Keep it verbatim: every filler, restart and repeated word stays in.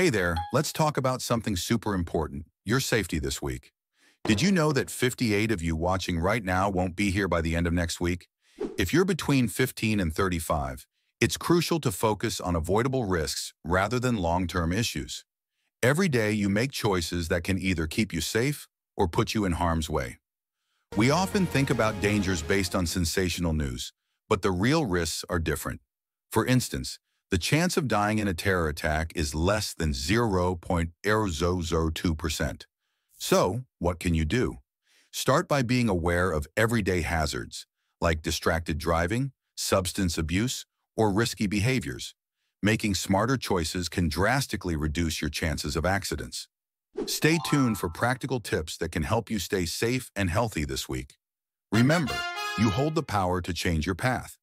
Hey there, let's talk about something super important, your safety this week. Did you know that fifty-eight of you watching right now won't be here by the end of next week? If you're between fifteen and thirty-five, it's crucial to focus on avoidable risks rather than long-term issues. Every day you make choices that can either keep you safe or put you in harm's way. We often think about dangers based on sensational news, but the real risks are different. For instance, the chance of dying in a terror attack is less than zero point zero zero two percent. So, what can you do? Start by being aware of everyday hazards, like distracted driving, substance abuse, or risky behaviors. Making smarter choices can drastically reduce your chances of accidents. Stay tuned for practical tips that can help you stay safe and healthy this week. Remember, you hold the power to change your path.